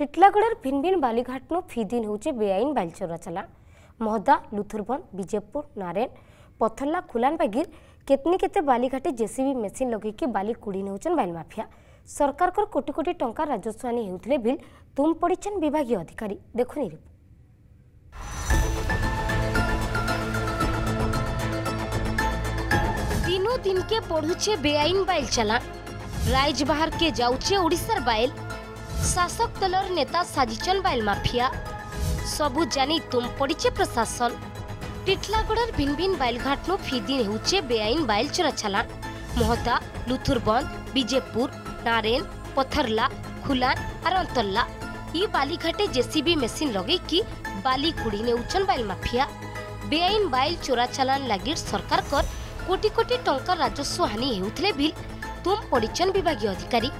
टिटलागढ़ भिनभिन बालीघाटन फिदिन होचे बेआईन बालचोरा चला महदा लुथुरबन विजयपुर नारायण पथरला खुलान बागिर केतनी केते बालीघाटे जेसीबी मेसीन लगे कि बाली कुड़ी नौचन बाइल माफिया सरकार कर कोटी कोटी टंका राजस्वानी हेउथले बिल तुम पड़ीचन विभागीय अधिकारी देखुनी रिपोर्ट। दिनों दिन के पढ़ुचे बेआईन बाइल चला राइज बाहर के जाउचे ओडिसार बाइल शासक दलर नेता साजिचन बाइल माफिया सबु जानी तुम पड़ीचे प्रशासन। टिटलागढ़ भिनभिन बाइलघाटन फिदिन होचे बेआईन बाइल चोरा चला महदा लुथुरबंद विजयपुर नारायण पथरला खुलान और अंतरला ये बालीघाटे जेसीबी मेसीन लगे कि बाली कुड़ी नेउचन बाइल माफिया। बेआईन बाइल चोरा चलान लगी सरकार कर कोटी कोटी टंका राजस्व हानि हेउथले बिल तुम पड़ीचन विभागीय अधिकारी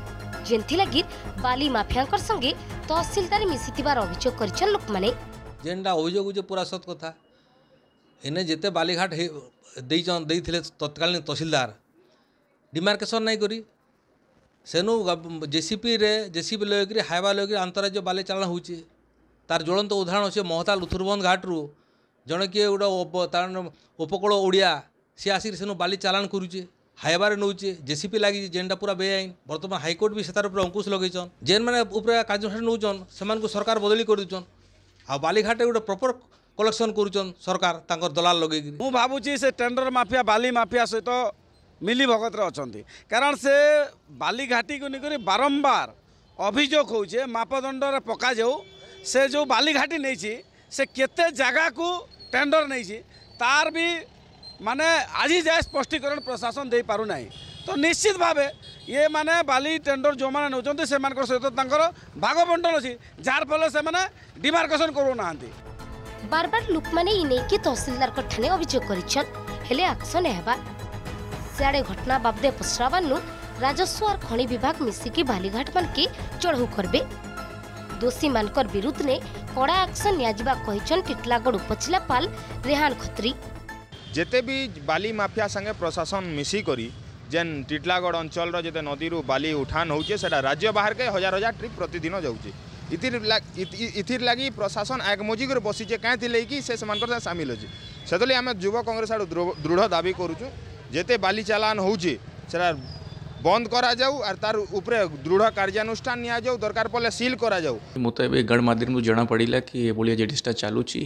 जेंथि लगी बाली माफिया संगे तहसिलदार मिसिथिबार अभियोग करिछन लोक माने जेंडा अभियोग जे पूरा सत कथा एने जेते बालीघाट देइछन देइथिले तत्कालीन तहसिलदार डिमार्केशन नहीं करी सेनु जेसीपी रे जेसीपी लगे हाइवा लगे अंतराज्य बाली चालान होउची तार ज्वलंत उदाहरण से महता लुथुरबंद घाट रु जने किए गोटे तार उपकूल ओडिया सी आसिक सेनु बाली चालान करुचे हाइबार नौचे जेसीपी लगी जेनटा पूरा बेआईन। बर्तमान हाईकोर्ट भी सेतार ऊपर अंकुश लगेन जेन मैंने कार्यनुषान नौन से सरकार बदली कर देचन आ बालीघाटे गोटे प्रपर कलेक्शन करुचन सरकार तांकर दलाल लगे मु भावुची से टेंडर माफिया बाली माफिया सहित तो मिली भगत अच्छा कारण से बालीघाटी को लेकर बारंबार अभियोग होचे मापदंड पका जाऊ से जो बालीघाटी नहीं से केते जगह को टेंडर नहीं तार भी माने आज जाए स्पष्टीकरण प्रशासन दे पारु नहीं तो निश्चित भावे ये माने बाली टेंडर जो मैंने नौकरी से भाग बंटन अच्छी जार फल से डिमार्केशन करूना बार बार लोक मैंने तहसिलदार अभियोग कर घटना बाबदे पश्रावानु राजस्व और खनि विभाग मिसिकी बालीघाट मान के चढ़ऊ करबे दोषी मानकर विरुद्ध ने कड़ा एक्शन नियाजिबा टिटलागढ़ उपजिलापाल रेहान खत्री। जेते भी बाली माफिया संगे प्रशासन मिसी करी जेन टिटलागढ़ अंचल जिते नदी रू बाली उठान होचे सेटा राज्य बाहर के हजार हजार ट्रिप प्रतिदिन जाऊे इथिर लगी प्रशासन एकमुजिक बसीचे कहीं कि से सामिल अच्छे से आम युवा कांग्रेस आड़ दृढ़ दाबी करुचु जेते बाली चालान होचे सेटा बंद करा जाऊ और तार उपरे दृढ़ कार्यानुष्ठान निया जाऊ दरकार पड़े सील करा जाऊ। मत गणमाध्यम जना पड़ा कि जिनटा चलुची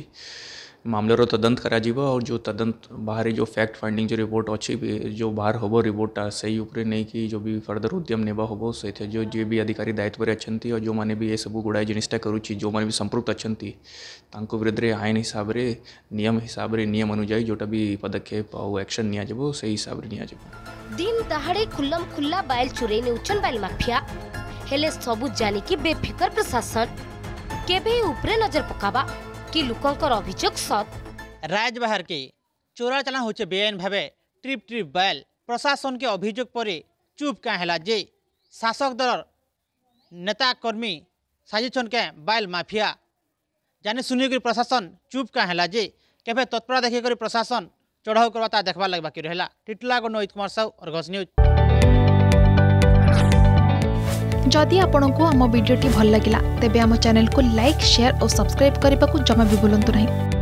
मामलार तदंत कराजिबा और जो तदंत बाहरी जो फैक्ट फाइंडिंग जो रिपोर्ट अच्छी जो बाहर हम रिपोर्ट सही उपरे नहीं कि जो भी फर्दर उद्यम नेबा हम से जो जी भी अधिकारी दायित्व अच्छा और जो माने भी ये सब गुड़ाए जिनटा करुच्ची जो माने भी संपृक्त अच्छा विरुद्ध में आईन हिसाब से नियम अनुजाई जोटा भी पदक्षेप और एक्शन निया से हिसाब से निया दिन दहाड़े खुल्लम खुल्ला बाइल चोरे नेउचन बाइल माफिया हेले सबु जानिकी बेफिकर प्रशासन केबे उपरे नजर पकाबा कि लोकंकर अभियोग सत राज बाहर के चोरा चलान होचे बेआईन भावे ट्रिप ट्रिप बैल प्रशासन के अभियोग पर चुप क्या है जे शासक दल नेता कर्मी साजिशन के बैल माफिया जाने सुनिक प्रशासन चुप क्या है जे केवे तत्पर देखिक प्रशासन चढ़ाऊ करवा देखबार लगे बाकी रहा। Titlagarh Nohit Kumar Sahu Argus news. जदि आपंक आम भिडी भल लगा तेब आम चैनल को लाइक शेयर और सब्सक्राइब करने को जमा भी भूलु नहीं।